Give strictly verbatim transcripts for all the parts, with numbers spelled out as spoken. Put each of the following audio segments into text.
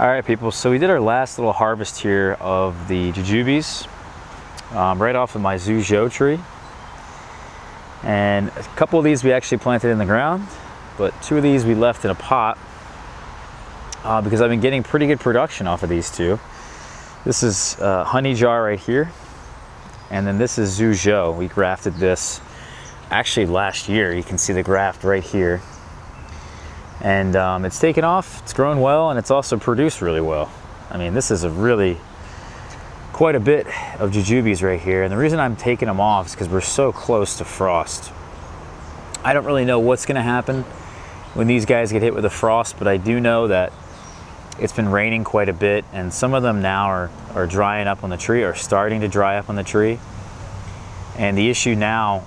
All right, people, so we did our last little harvest here of the jujubes um, right off of my Zhuzhou tree. And a couple of these we actually planted in the ground, but two of these we left in a pot uh, because I've been getting pretty good production off of these two. This is uh, Honey Jar right here. And then this is Zhuzhou. We grafted this actually last year. You can see the graft right here. And um, it's taken off, it's grown well, and it's also produced really well. I mean, this is a really, quite a bit of jujubes right here. And the reason I'm taking them off is because we're so close to frost. I don't really know what's gonna happen when these guys get hit with the frost, but I do know that it's been raining quite a bit, and some of them now are, are drying up on the tree, or starting to dry up on the tree. And the issue now,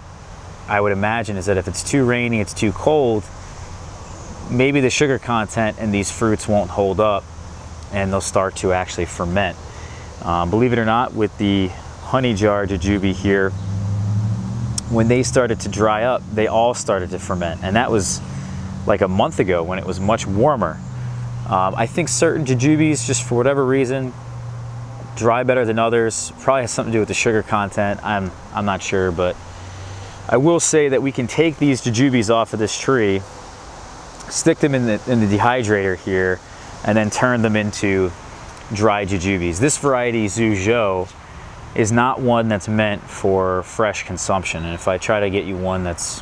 I would imagine, is that if it's too rainy, it's too cold, maybe the sugar content in these fruits won't hold up and they'll start to actually ferment. Um, believe it or not, with the honey jar jujube here, when they started to dry up, they all started to ferment. And that was like a month ago when it was much warmer. Um, I think certain jujubes, just for whatever reason, dry better than others. Probably has something to do with the sugar content. I'm, I'm not sure, but I will say that we can take these jujubes off of this tree, stick them in the, in the dehydrator here, and then turn them into dry jujubes. This variety, Zhuzhou, is not one that's meant for fresh consumption. And if I try to get you one that's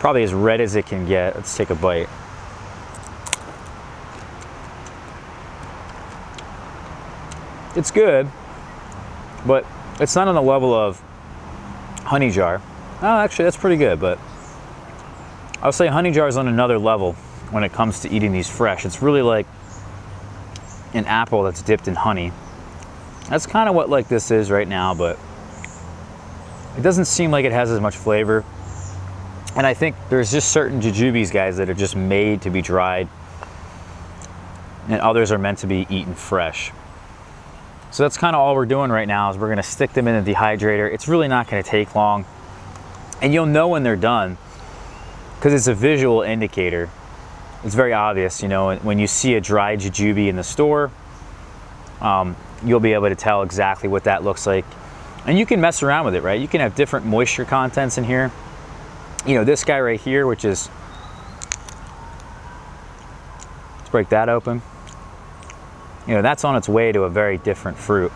probably as red as it can get, let's take a bite. It's good, but it's not on the level of honey jar. Oh, actually, that's pretty good, but I'll say honey jar is on another level when it comes to eating these fresh. It's really like an apple that's dipped in honey. That's kind of what like this is right now, but it doesn't seem like it has as much flavor. And I think there's just certain jujubes, guys, that are just made to be dried, and others are meant to be eaten fresh. So that's kind of all we're doing right now, is we're gonna stick them in the dehydrator. It's really not gonna take long. And you'll know when they're done, because it's a visual indicator. It's very obvious, you know, when you see a dried jujube in the store, um, you'll be able to tell exactly what that looks like. And you can mess around with it, right? You can have different moisture contents in here. You know, this guy right here, which is, let's break that open. You know, that's on its way to a very different fruit.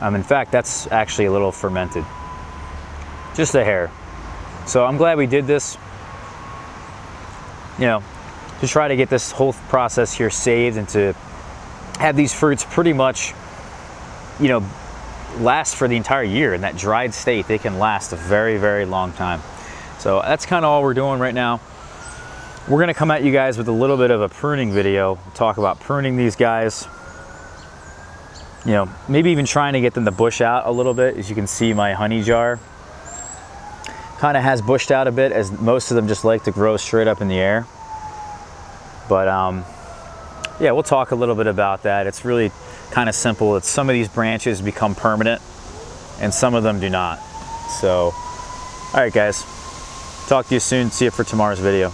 Um, in fact, that's actually a little fermented, just a hair. So I'm glad we did this, you know, to try to get this whole process here saved and to have these fruits pretty much, you know, last for the entire year in that dried state. They can last a very, very long time. So that's kind of all we're doing right now. We're going to come at you guys with a little bit of a pruning video, talk about pruning these guys, you know, maybe even trying to get them to bush out a little bit. As you can see, my honey jar kind of has bushed out a bit, as most of them just like to grow straight up in the air. But um, yeah, we'll talk a little bit about that. It's really kind of simple. It's some of these branches become permanent and some of them do not. So, all right, guys, talk to you soon. See you for tomorrow's video.